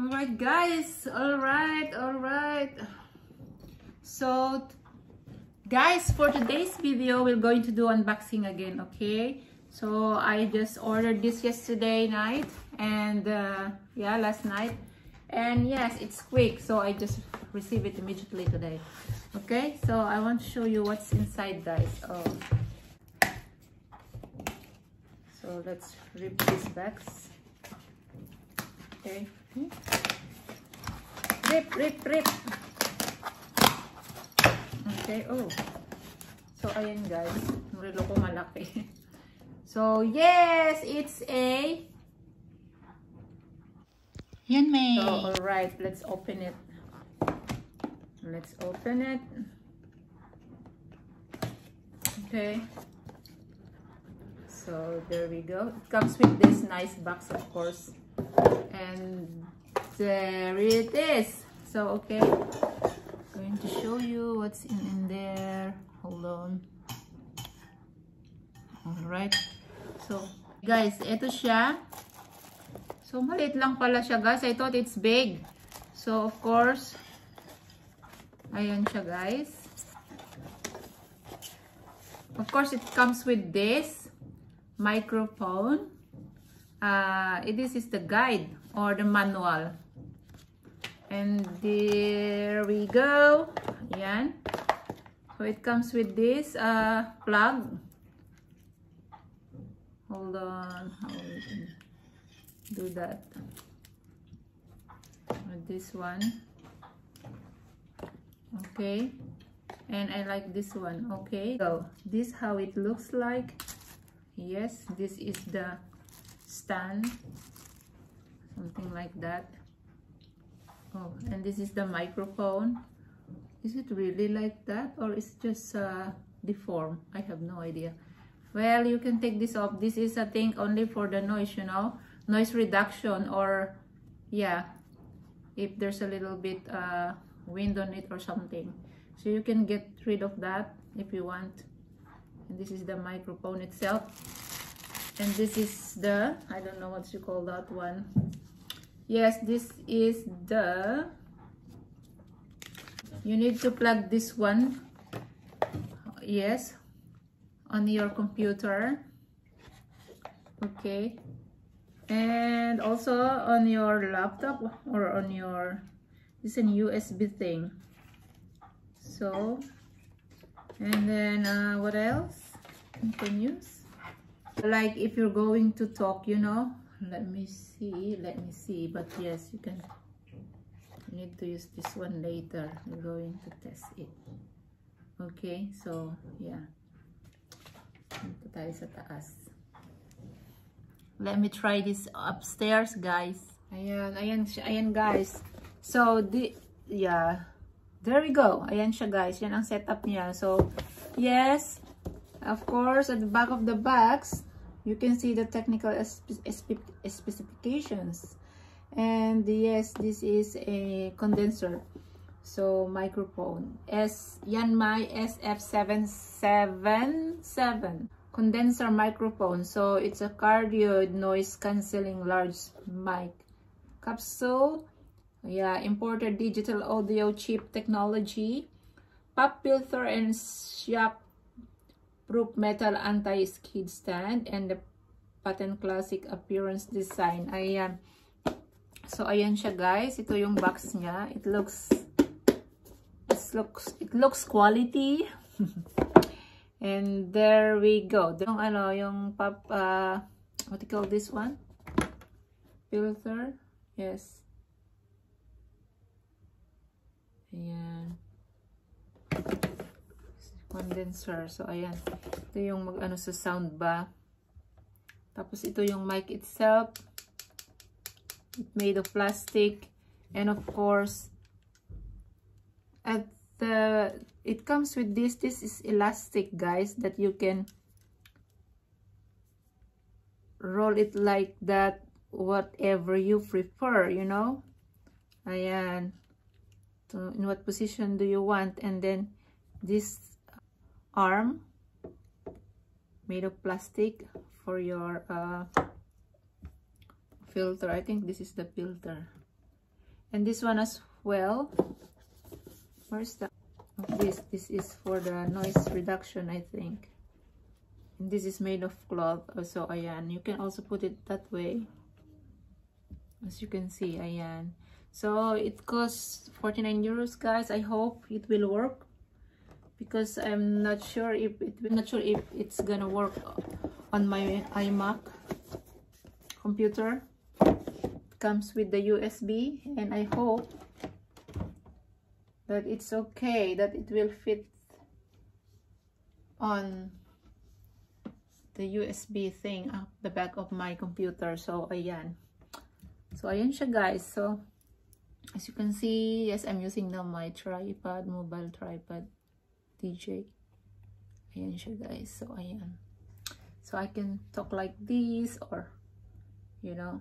Alright guys, alright. So guys, for today's video, we're going to do unboxing again, okay? So I just ordered this yesterday night and yeah, last night. And yes, it's quick, so I just received it immediately today. Okay, so I want to show you what's inside, guys. Oh, so let's rip these bags. Okay, rip. Okay, oh, so ayan guys, murilo ko malaki. So yes, it's a Yanmai. So, all right, let's open it. Okay, so there we go. It comes with this nice box, of course, and there it is. So okay, I'm going to show you what's in there. Hold on. All right, so guys, ito siya. So, maliit lang pala siya, guys. I thought it's big. So, of course, ayan siya, guys. Of course, it comes with this microphone. This is the guide or the manual. And there we go. Ayan. So, it comes with this plug. Hold on. Do that with this one. Okay, and I like this one. Okay, so this is how it looks like. Yes, this is the stand, something like that. Oh, and this is the microphone. Is it really like that, or is it just deformed? I have no idea. Well, you can take this off. This is a thing only for the noise, you know, noise reduction, or yeah, if there's a little bit wind on it or something. So you can get rid of that if you want. And this is the microphone itself, and this is the, I don't know what you call that one. Yes, this is the, you need to plug this one, yes, on your computer. Okay, and also on your laptop or on your, this is an USB thing. So, and then what else you can use, like if you're going to talk, you know, let me see, but yes, you can, you need to use this one later, we're going to test it. Okay, so yeah, dito tayo sa taas. Let me try this upstairs, guys. Ayan guys. So, yeah. There we go. Ayan siya, guys. Yan ang setup niya. So, yes. Of course, at the back of the box, you can see the technical specifications. And, yes, this is a condenser. So, microphone. Yanmai SF-777. Condenser microphone. So it's a cardioid noise cancelling large mic capsule. Yeah, imported digital audio chip technology, pop filter and shock proof metal anti-skid stand, and the patent classic appearance design. Ayan. So ayan siya, guys. Ito yung box niya. It looks quality. And there we go. Yung ano, yung pop, what do you call this one? Filter. Yes. Ayan. Condenser. So, ayan. Ito yung mag-ano sa sound ba. Tapos, ito yung mic itself. It's made of plastic. And of course, at the... It comes with this. This is elastic, guys, that you can roll it like that, whatever you prefer, you know. Ayan. So, in what position do you want? And then this arm made of plastic for your filter. I think this is the filter. and this one as well. Where's the this is for the noise reduction, I think. And this is made of cloth also. Ayan, you can also put it that way, as you can see. Ayan, so it costs 49 euros guys. I hope it will work, because I'm not sure if it's gonna work on my iMac computer. It comes with the USB, and I hope that it's okay, that it will fit on the USB thing up the back of my computer. So ayan, siya guys. So as you can see, yes, I'm using now my tripod, mobile tripod DJ. Ayan siya guys. So ayan, so I can talk like this, or you know,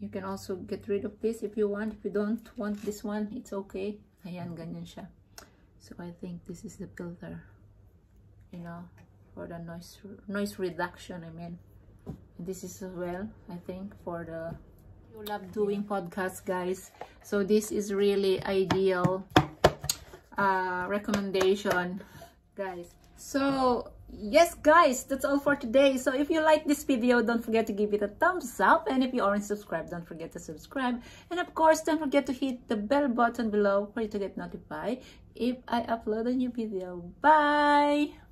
you can also get rid of this if you want. If you don't want this one, it's okay. Ayan, ganyan siya. So I think this is the filter, you know, for the noise reduction, I mean. And this is as well, I think, for the you love doing podcasts guys. So this is really ideal recommendation guys. So yes guys, that's all for today. So if you like this video, don't forget to give it a thumbs up, and if you aren't subscribed, don't forget to subscribe, and of course don't forget to hit the bell button below for you to get notified if I upload a new video. Bye.